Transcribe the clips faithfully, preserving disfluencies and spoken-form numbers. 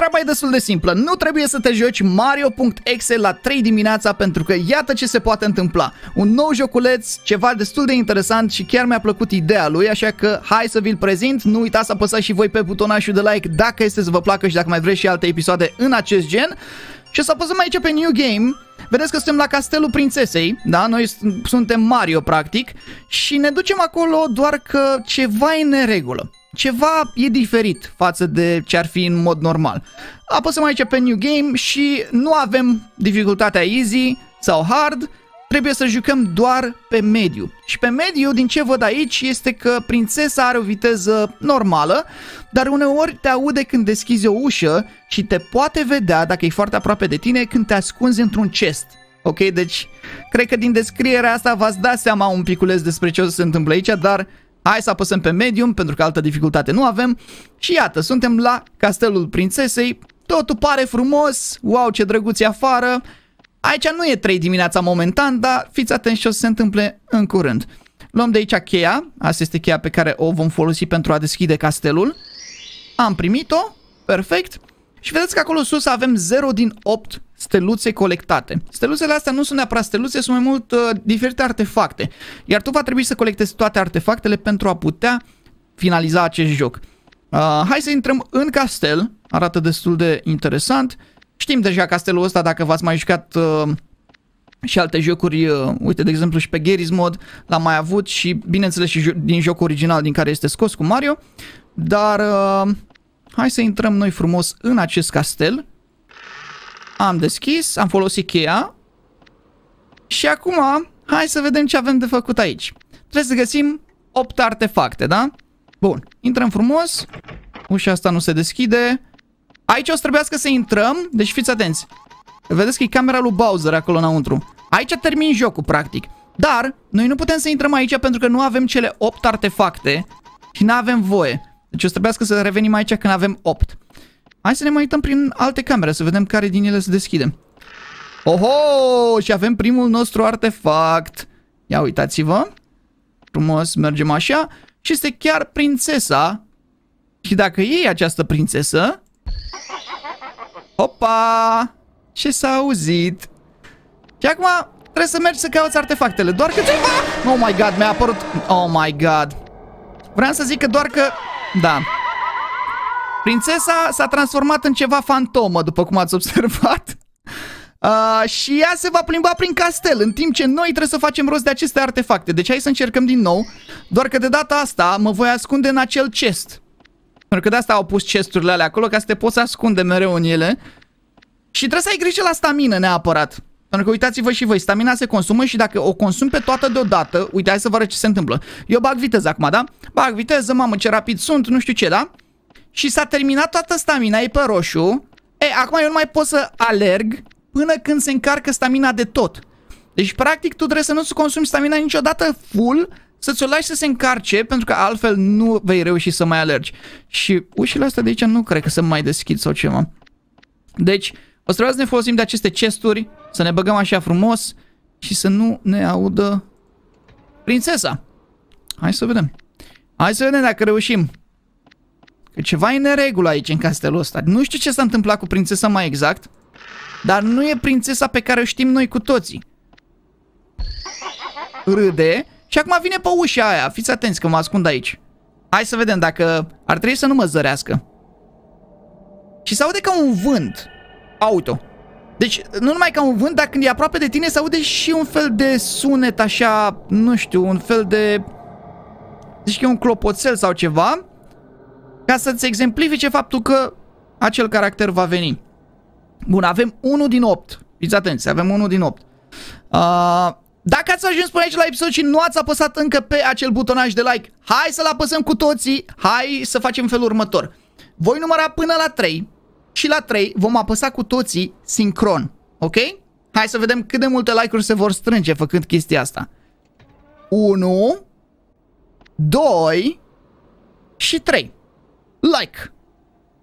Treaba e destul de simplă, nu trebuie să te joci Mario.exe la trei dimineața, pentru că iată ce se poate întâmpla. Un nou joculeț, ceva destul de interesant și chiar mi-a plăcut ideea lui, așa că hai să vi-l prezint. Nu uitați să apăsați și voi pe butonașul de like dacă este să vă placă și dacă mai vreți și alte episoade în acest gen. Și o să apăsăm aici pe New Game. Vedeți că suntem la Castelul Prințesei, da? Noi suntem Mario, practic. Și ne ducem acolo, doar că ceva e în neregulă. Ceva e diferit față de ce ar fi în mod normal. Apăsăm aici pe New Game și nu avem dificultatea Easy sau Hard. Trebuie să jucăm doar pe mediu. Și pe mediu, din ce văd aici, este că prințesa are o viteză normală, dar uneori te aude când deschizi o ușă și te poate vedea, dacă e foarte aproape de tine, când te ascunzi într-un chest. Ok, deci cred că din descrierea asta v-ați dat seama un piculeț despre ce o să se întâmple aici, dar hai să apăsăm pe medium, pentru că altă dificultate nu avem. Și iată, suntem la Castelul Prințesei. Totul pare frumos, wow, ce drăguț e afară. Aici nu e trei dimineața momentan, dar fiți atenți ce o să se întâmple în curând. Luăm de aici cheia, asta este cheia pe care o vom folosi pentru a deschide castelul. Am primit-o, perfect. Și vedeți că acolo sus avem zero din opt steluțe colectate. Steluțele astea nu sunt neapărat steluțe, sunt mai mult uh, diferite artefacte. Iar tu va trebui să colectezi toate artefactele pentru a putea finaliza acest joc. Uh, hai să intrăm în castel, arată destul de interesant. Știm deja castelul ăsta, dacă v-ați mai jucat uh, și alte jocuri, uh, uite, de exemplu și pe Garry's Mod l-am mai avut și, bineînțeles, și jo din jocul original din care este scos cu Mario. Dar uh, hai să intrăm noi frumos în acest castel. Am deschis, am folosit cheia și acum hai să vedem ce avem de făcut aici. Trebuie să găsim opt artefacte, da? Bun, intrăm frumos, ușa asta nu se deschide. Aici o să trebuiască să intrăm, deci fiți atenți. Vedeți că e camera lui Bowser acolo înăuntru. Aici termin jocul, practic. Dar noi nu putem să intrăm aici pentru că nu avem cele opt artefacte și nu avem voie. Deci o să trebuiască să revenim aici când avem opt. Hai să ne mai uităm prin alte camere, să vedem care din ele se deschide. Oho! Și avem primul nostru artefact. Ia uitați-vă. Frumos, mergem așa. Și este chiar prințesa. Și dacă e această prințesă... Opa! Ce s-a auzit? Și acum trebuie să mergi să cauți artefactele. Doar că ceva... Oh my god, mi-a apărut... Oh my god. Vreau să zic că doar că... Da. Prințesa s-a transformat în ceva fantomă, după cum ați observat. Uh, și ea se va plimba prin castel, în timp ce noi trebuie să facem rost de aceste artefacte. Deci hai să încercăm din nou. Doar că de data asta mă voi ascunde în acel chest. Pentru că de asta au pus chesturile alea acolo, ca să te poți ascunde mereu în ele. Și trebuie să ai grijă la stamină neapărat. Pentru că uitați-vă și voi, stamina se consumă și dacă o consumi pe toată deodată... Uite, hai să vă arăt ce se întâmplă. Eu bag viteză acum, da? Bag viteză, mamă, ce rapid sunt, nu știu ce, da? Și s-a terminat toată stamina, e pe roșu. E, acum eu nu mai pot să alerg până când se încarcă stamina de tot. Deci, practic, tu trebuie să nu-ți consumi stamina niciodată full... Să-ți o lași să se încarce, pentru că altfel nu vei reuși să mai alergi. Și ușile astea de aici nu cred că să mai deschid sau ceva. Deci, o să trebuie să ne folosim de aceste chesturi, să ne băgăm așa frumos și să nu ne audă prințesa. Hai să vedem. Hai să vedem dacă reușim. Că ceva e în neregulă aici, în castelul ăsta. Nu știu ce s-a întâmplat cu prințesa mai exact, dar nu e prințesa pe care o știm noi cu toții. Râde. Și acum vine pe ușa aia, fiți atenți că mă ascund aici. Hai să vedem dacă ar trebui să nu mă zărească. Și se aude ca un vânt auto. Deci nu numai ca un vânt, dar când e aproape de tine se aude și un fel de sunet așa, nu știu, un fel de... Zici că e un clopoțel sau ceva. Ca să-ți exemplifice faptul că acel caracter va veni. Bun, avem unul din opt. Fiți atenți, avem unul din opt. Aaaa... Uh... Dacă ați ajuns până aici la episod și nu ați apăsat încă pe acel butonaj de like, hai să-l apăsăm cu toții, hai să facem felul următor. Voi număra până la trei și la trei vom apăsa cu toții sincron, ok? Hai să vedem cât de multe like-uri se vor strânge făcând chestia asta. unu, doi și trei. Like!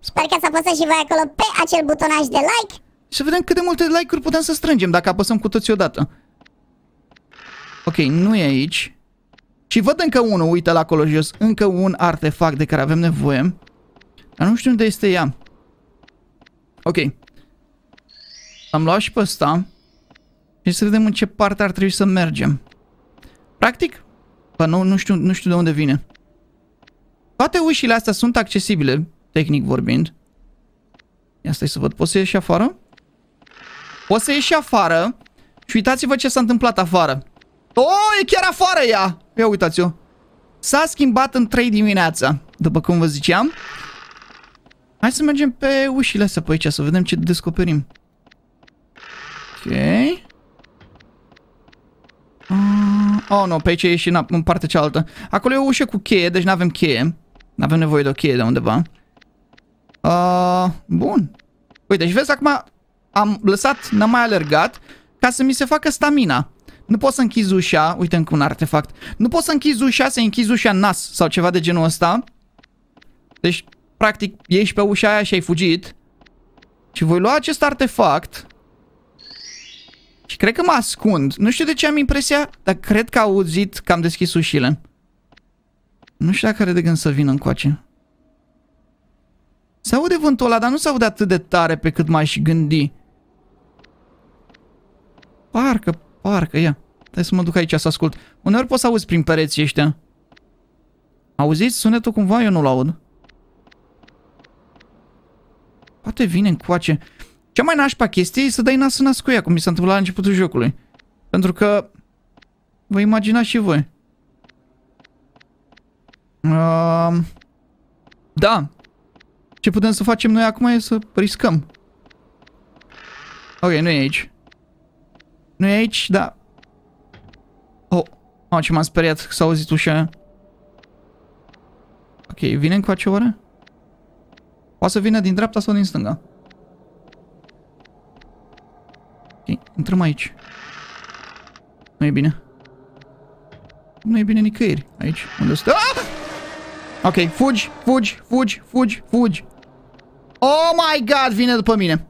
Sper că ați apăsat și voi acolo pe acel butonaj de like. Să vedem cât de multe like-uri putem să strângem dacă apăsăm cu toții odată. Ok, nu e aici. Și văd încă unul, uite-l acolo jos. Încă un artefact de care avem nevoie. Dar nu știu unde este ea. Ok. Am luat și pe ăsta. Și să vedem în ce parte ar trebui să mergem. Practic? Bă, nu, nu, știu, nu știu de unde vine. Toate ușile astea sunt accesibile, tehnic vorbind. Ia stai să văd, poți să ieși afară? Poți să ieși afară. Și uitați-vă ce s-a întâmplat afară. Oh, e chiar afară ea! Ia uitați-o. S-a schimbat în trei dimineața, după cum vă ziceam. Hai să mergem pe ușile astea pe aici, să vedem ce descoperim. Ok. Oh, nu, pe aici e și în, în partea cealaltă. Acolo e o ușă cu cheie, deci n-avem cheie. N-avem nevoie de o cheie de undeva. Uh, bun. Uite, și vezi, acum am lăsat, n-am mai alergat, ca să mi se facă stamina. Nu pot să închizi ușa, uite încă un artefact. Nu pot să închizi ușa, să închizi ușa în nas sau ceva de genul ăsta. Deci, practic, ieși pe ușa aia și ai fugit. Și voi lua acest artefact. Și cred că mă ascund. Nu știu de ce am impresia, dar cred că au auzit că am deschis ușile. Nu știu dacă are de gând să vină încoace. Se aude vântul ăla, dar nu se aude atât de tare pe cât m-aș gândi. Parcă, parcă, ia. Trebuie să mă duc aici să ascult. Uneori poți să auzi prin pereții ăștia. Auziți sunetul cumva? Eu nu-l aud. Poate vine încoace. Cea mai nașpa chestie e să dai nas în nas cu ea, cum mi s-a întâmplat la începutul jocului. Pentru că... vă imaginați și voi. Uh, da. Ce putem să facem noi acum e să riscăm. Ok, nu e aici. Nu e aici, da. Oh, oh ce m-am speriat că s-a auzit ușa aia. Ok, vine încoace oare? Poate să vină din dreapta sau din stânga. Ok, intrăm aici. Nu e bine. Nu e bine nicăieri. Aici, unde stă? Ah! Ok, fugi, fugi, fugi, fugi, fugi. Oh my god, vine după mine.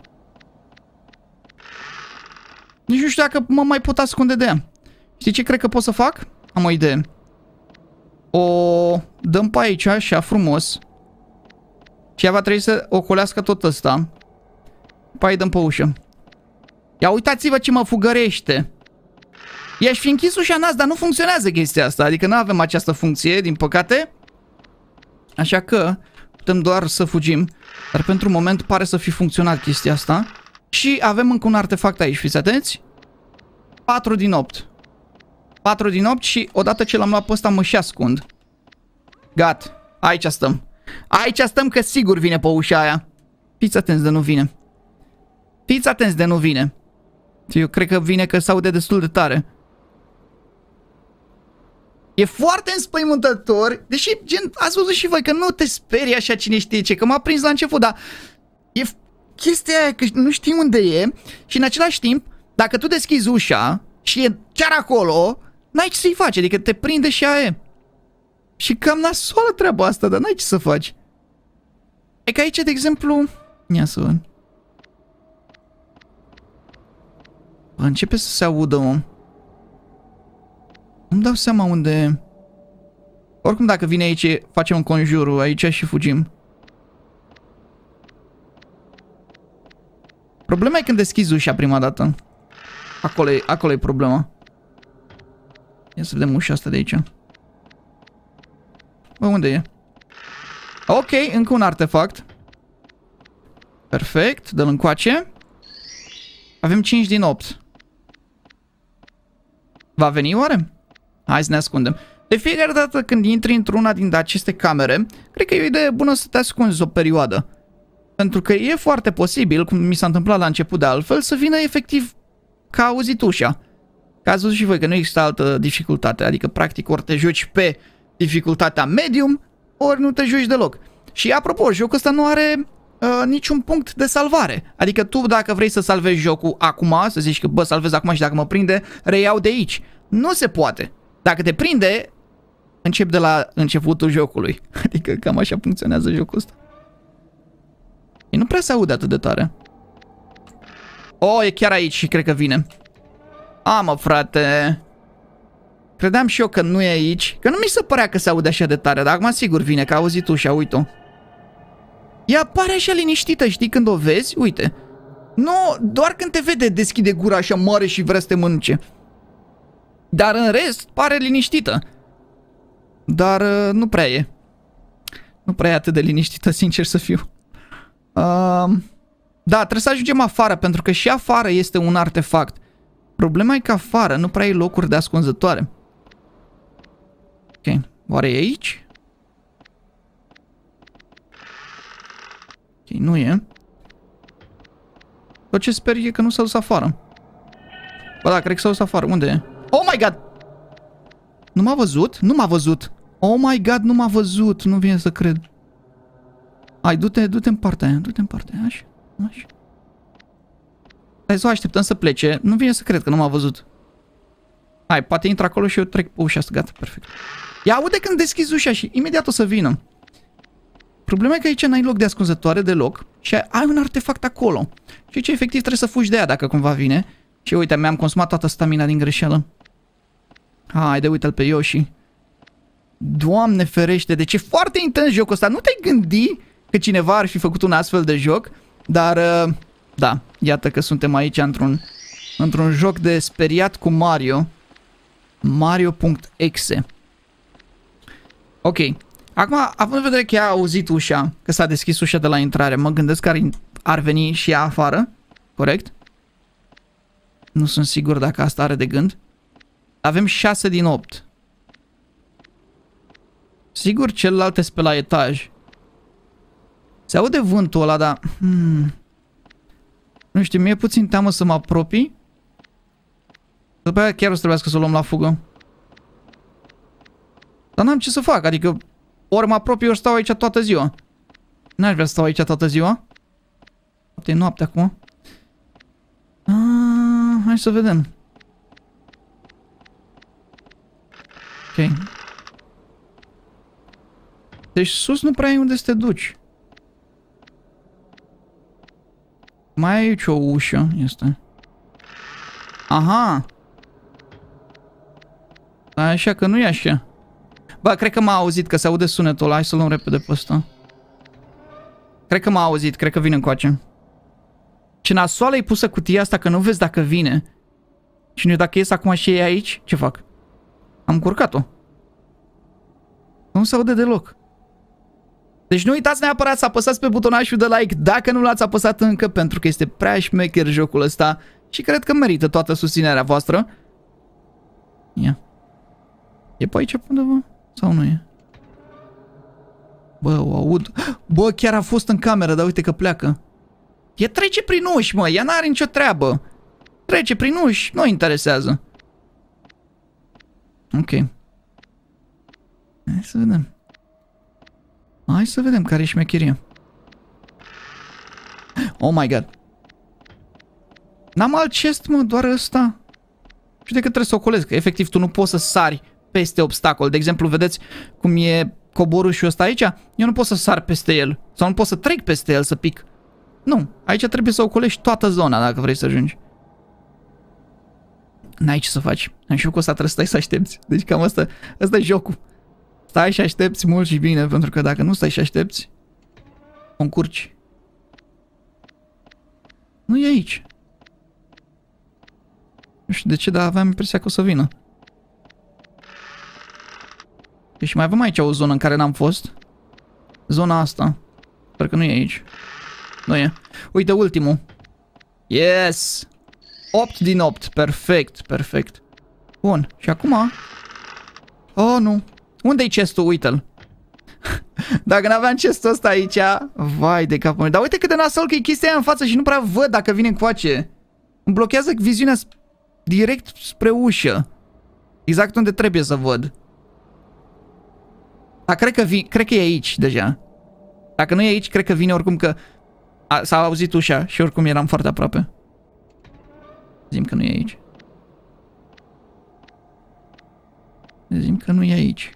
Nici nu știu dacă mă mai pot ascunde de ea. Știi ce cred că pot să fac? Am o idee. O dăm pe aici, așa, frumos. Și ea va trebui să ocolească tot ăsta. Pe aia dăm pe ușă. Ia uitați-vă ce mă fugărește. I-aș fi închis ușa nas, dar nu funcționează chestia asta. Adică nu avem această funcție, din păcate. Așa că putem doar să fugim. Dar pentru moment pare să fi funcționat chestia asta. Și avem încă un artefact aici, fiți atenți. patru din opt. patru din opt și odată ce l-am luat pe ăsta mă și ascund. Gat. Aici stăm. Aici stăm că sigur vine pe ușa aia. Fiți atenți de nu vine. Fiți atenți de nu vine. Eu cred că vine că s-aude destul de tare. E foarte înspăimântător. Deși, gen, ați văzut și voi că nu te sperii așa cine știe ce. Că m-a prins la început, dar... e chestia aia că nu știi unde e. Și în același timp, dacă tu deschizi ușa și e chiar acolo, n-ai ce să-i faci, adică te prinde și aia e. Și cam nasoală treaba asta, dar n-ai ce să faci. E că aici, de exemplu... ia să văd. Începe să se audă, om. Nu-mi dau seama unde... oricum dacă vine aici, facem un conjurul aici și fugim. Problema e când deschizi ușa prima dată. Acolo e, acolo e problema. Ia să vedem ușa asta de aici. Bă, unde e? Ok, încă un artefact. Perfect, dă-l încoace. Avem cinci din opt. Va veni oare? Hai să ne ascundem. De fiecare dată când intri într-una din aceste camere, cred că e o idee bună să te ascunzi o perioadă. Pentru că e foarte posibil, cum mi s-a întâmplat la început de altfel, să vină efectiv ca auzit ușa. Că ați văzut și voi că nu există altă dificultate. Adică, practic, ori te joci pe dificultatea medium, ori nu te joci deloc. Și, apropo, jocul ăsta nu are uh, niciun punct de salvare. Adică tu, dacă vrei să salvezi jocul acum, să zici că, bă, salvez acum și dacă mă prinde, reiau de aici. Nu se poate. Dacă te prinde, încep de la începutul jocului. Adică cam așa funcționează jocul ăsta. E nu prea se aude atât de tare. Oh, e chiar aici și cred că vine. A, mă, frate. Credeam și eu că nu e aici. Că nu mi se părea că se aude așa de tare. Dar acum sigur vine, că auzi tu și uite-o. Ea pare așa liniștită, știi, când o vezi, uite. Nu, doar când te vede deschide gura așa mare și vrea să te mănânce. Dar în rest pare liniștită. Dar nu prea e. Nu prea e atât de liniștită, sincer să fiu. uh, Da, trebuie să ajungem afară, pentru că și afară este un artefact. Problema e că afară nu prea e locuri de ascunzătoare. Ok, oare e aici? Ok, nu e. Tot ce sper e că nu s-a dus afară. Ba da, cred că s-a dus afară. Unde e? Oh my god! Nu m-a văzut? Nu m-a văzut. Oh my god, nu m-a văzut. Nu vine să cred. Hai, du-te, du-te în partea aia. Du-te în partea aia. Așa, așa. Hai să o așteptăm să plece. Nu vine să cred că nu m-a văzut. Hai, poate intră acolo și eu trec pe ușa asta. Gata, perfect. Ia aude când deschizi ușa și imediat o să vină. Problema e că aici n-ai loc de ascunzătoare deloc și ai un artefact acolo. Și ce efectiv trebuie să fugi de ea dacă cumva vine. Și uite, mi-am consumat toată stamina din greșeală. Haide, uite-l pe Yoshi. Doamne ferește, deci e foarte intens jocul ăsta. Nu te-ai gândi că cineva ar fi făcut un astfel de joc. Dar, da, iată că suntem aici într-un într-un joc de speriat cu Mario. Mario.exe. Ok. Acum, având în vedere că ea a auzit ușa, că s-a deschis ușa de la intrare, mă gândesc că ar, ar veni și ea afară. Corect? Nu sunt sigur dacă asta are de gând. Avem șase din opt. Sigur, celălalt este pe la etaj. Se aude vântul ăla, dar... Hmm. Nu știu, mie puțin teamă să mă apropii. După aia chiar o să trebuiască să o luăm la fugă. Dar n-am ce să fac, adică... Ori mă apropii, ori stau aici toată ziua. N-aș vrea să stau aici toată ziua. E noapte acum. Ah, hai să vedem. Ok. Deci sus nu prea ai unde să te duci. Mai ai aici o ușă. Este. Aha. Așa că nu e așa. Ba, cred că m-a auzit, că se aude sunetul ăla. Hai să luăm repede pe ăsta. Cred că m-a auzit, cred că vine încoace. Ce nasoală e pusă cutia asta, că nu vezi dacă vine. Și nu, dacă ies acum și e aici, ce fac? Am curcat-o. Nu se aude deloc. Deci nu uitați neapărat să apăsați pe butonașul de like dacă nu l-ați apăsat încă, pentru că este prea șmecher jocul ăsta și cred că merită toată susținerea voastră. Ia. E pe aici undeva? Sau nu e? Bă, o aud. Bă, chiar a fost în cameră, dar uite că pleacă. Ea trece prin uși, mă. Ea n-are nicio treabă. Trece prin uși. Nu interesează. Ok. Hai să vedem. Hai să vedem care e șmecheria. Oh my god. N-am alt chest, mă, doar ăsta. Și de că trebuie să o colesc, că efectiv tu nu poți să sari peste obstacol. De exemplu, vedeți cum e coborușul ăsta aici? Eu nu pot să sar peste el. Sau nu pot să trec peste el să pic. Nu, aici trebuie să ocolești toată zona dacă vrei să ajungi. N-ai ce să faci. În jocul ăsta trebuie să stai să aștepți. Deci cam asta, asta e jocul. Stai și aștepți mult și bine, pentru că dacă nu stai și aștepți, o încurci. Nu e aici. Nu știu de ce, dar aveam impresia că o să vină. Deci mai avem aici o zonă în care n-am fost. Zona asta. Sper că nu e aici. Nu e. Uite, ultimul. Yes! opt din opt. Perfect, perfect. Bun. Și acum... Oh, nu. Unde-i chestul? Uite-l. Dacă n-aveam chestul ăsta aici... Vai de capul meu. Dar uite cât de nasol că e chestia aia în față și nu prea văd dacă vine încoace. Îmi blochează viziunea direct spre ușă. Exact unde trebuie să văd. Dar cred că, vi cred că e aici deja. Dacă nu e aici, cred că vine oricum că... S-a auzit ușa și oricum eram foarte aproape. Zim că nu e aici. Zim că nu e aici.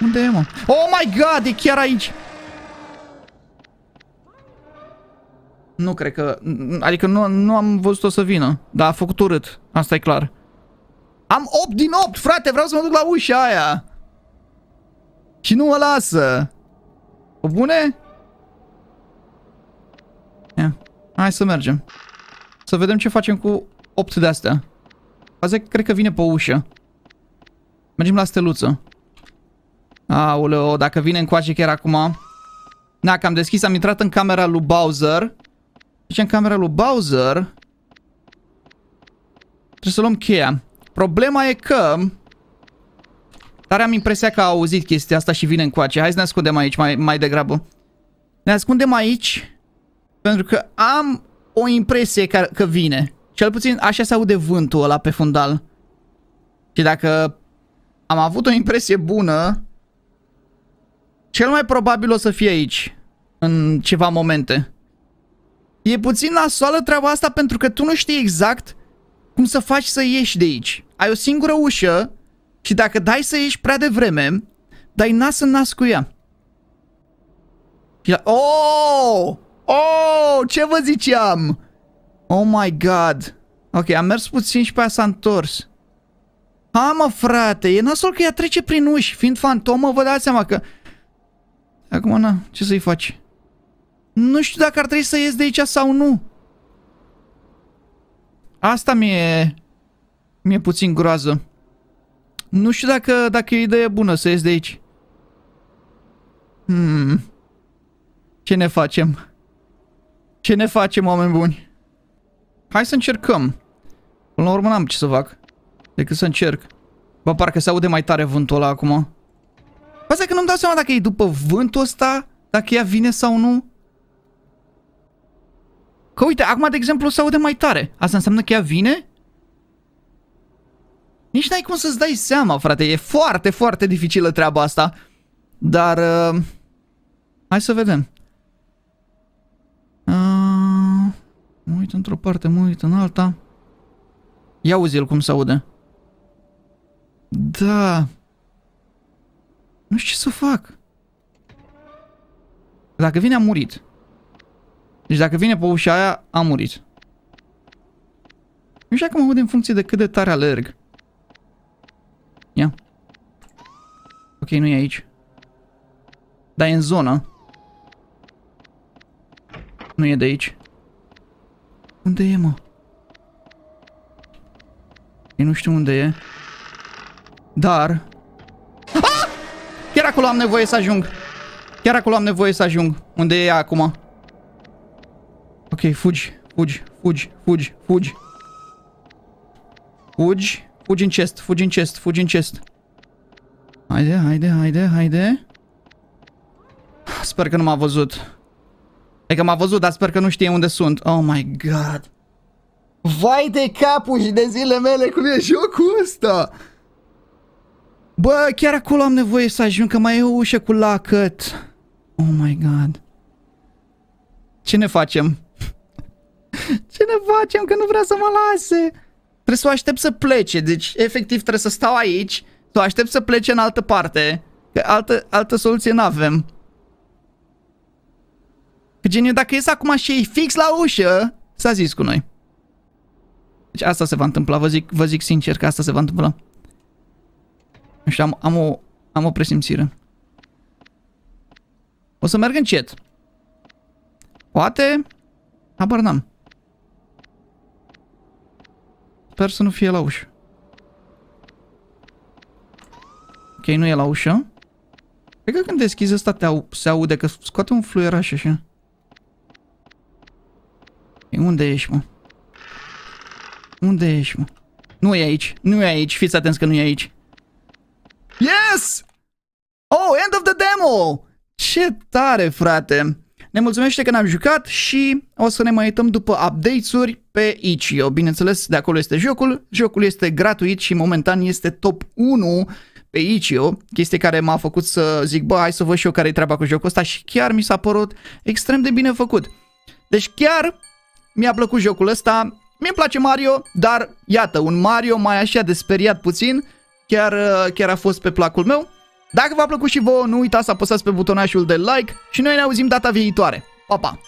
Unde e, mă? Oh my god, e chiar aici! Nu cred că... Adică nu, nu am văzut-o să vină. Dar a făcut urât, asta e clar. Am opt din opt, frate, vreau să mă duc la ușa aia. Și nu mă lasă. Cu bune? Ia. Hai să mergem. Să vedem ce facem cu opt de astea. Azi cred că vine pe ușă. Mergem la steluță. Aoleo, dacă vine încoace chiar acum. Na, că am deschis, am intrat în camera lui Bowser. Deci în camera lui Bowser trebuie să luăm cheia. Problema e că dar am impresia că a auzit chestia asta și vine încoace. Hai să ne ascundem aici mai, mai degrabă. Ne ascundem aici pentru că am o impresie că, că vine. Cel puțin așa se aude vântul ăla pe fundal. Și dacă am avut o impresie bună, cel mai probabil o să fie aici în ceva momente. E puțin nasoală treaba asta pentru că tu nu știi exact cum să faci să ieși de aici. Ai o singură ușă și dacă dai să ieși prea devreme, dai nas în nas cu ea. Oh! Oh! Ce vă ziceam? Oh my god. Ok, am mers puțin și pe aia s-a întors. Ha, mă, frate, e nasol că ea trece prin uși. Fiind fantomă, vă dați seama că... Acum, na, ce să-i faci? Nu știu dacă ar trebui să ies de aici sau nu. Asta mi-e... mi-e puțin groază. Nu știu dacă, dacă e o idee bună să ies de aici. Hmm. Ce ne facem? Ce ne facem, oameni buni? Hai să încercăm. Până la urmă n-am ce să fac decât să încerc. Bă, parcă se aude mai tare vântul ăla acum. Asta că nu-mi dau seama dacă e după vântul ăsta, dacă ea vine sau nu. Că uite, acum de exemplu se aude mai tare. Asta înseamnă că ea vine? Nici n-ai cum să-ți dai seama, frate. E foarte, foarte dificilă treaba asta. Dar... Uh, hai să vedem. Uh, mă uit într-o parte, mă uit în alta. Ia auzi-l cum se aude. Da... Nu știu ce să fac. Dacă vine, am murit. Deci dacă vine pe ușa aia, am murit. Nu știu dacă mă aud în funcție de cât de tare alerg. Ia. Ok, nu e aici. Dar e în zonă. Nu e de aici. Unde e, mă? Eu nu știu unde e. Dar... Chiar acolo am nevoie să ajung. Chiar acolo am nevoie să ajung. Unde e ea acum? Ok, fugi, fugi, fugi, fugi, fugi. Fugi, fugi în chest, fugi în chest, fugi în chest. Haide, haide, haide, haide. Sper că nu m-a văzut. E că m-a văzut, dar sper că nu știe unde sunt. Oh my god. Vai de capul și de zile mele, cum e jocul ăsta. Bă, chiar acolo am nevoie să ajung, că mai e o ușă cu lacăt. Oh my god. Ce ne facem? Ce ne facem? Că nu vrea să mă lase. Trebuie să o aștept să plece. Deci, efectiv, trebuie să stau aici, să o aștept să plece în altă parte. Că altă, altă soluție n-avem. Că geniu, dacă ies acum și e fix la ușă, s-a zis cu noi. Deci asta se va întâmpla, vă zic, vă zic sincer că asta se va întâmpla. Nu știu, am, am, o, am o presimțire. O să merg încet. Poate? Habar n-am. Sper să nu fie la ușă. Ok, nu e la ușă. Cred că când deschizi asta te au, se aude că scoate un fluieraș așa. E, unde ești, mă? Unde ești, mă? Nu e aici, nu e aici, fiți atenți că nu e aici. Yes! Oh, end of the demo! Ce tare, frate! Ne mulțumește că ne-am jucat și o să ne mai uităm după updates-uri pe itch punct io. Bineînțeles, de acolo este jocul. Jocul este gratuit și momentan este top unu pe itch punct io. Chestie care m-a făcut să zic, bă, hai să văd și eu care-i treaba cu jocul ăsta și chiar mi s-a părut extrem de bine făcut. Deci chiar mi-a plăcut jocul ăsta. Mi-e place Mario, dar iată, un Mario mai așa de speriat puțin... Chiar, chiar a fost pe placul meu. Dacă v-a plăcut și vouă, nu uitați să apăsați pe butonașul de like și noi ne auzim data viitoare. Pa, pa!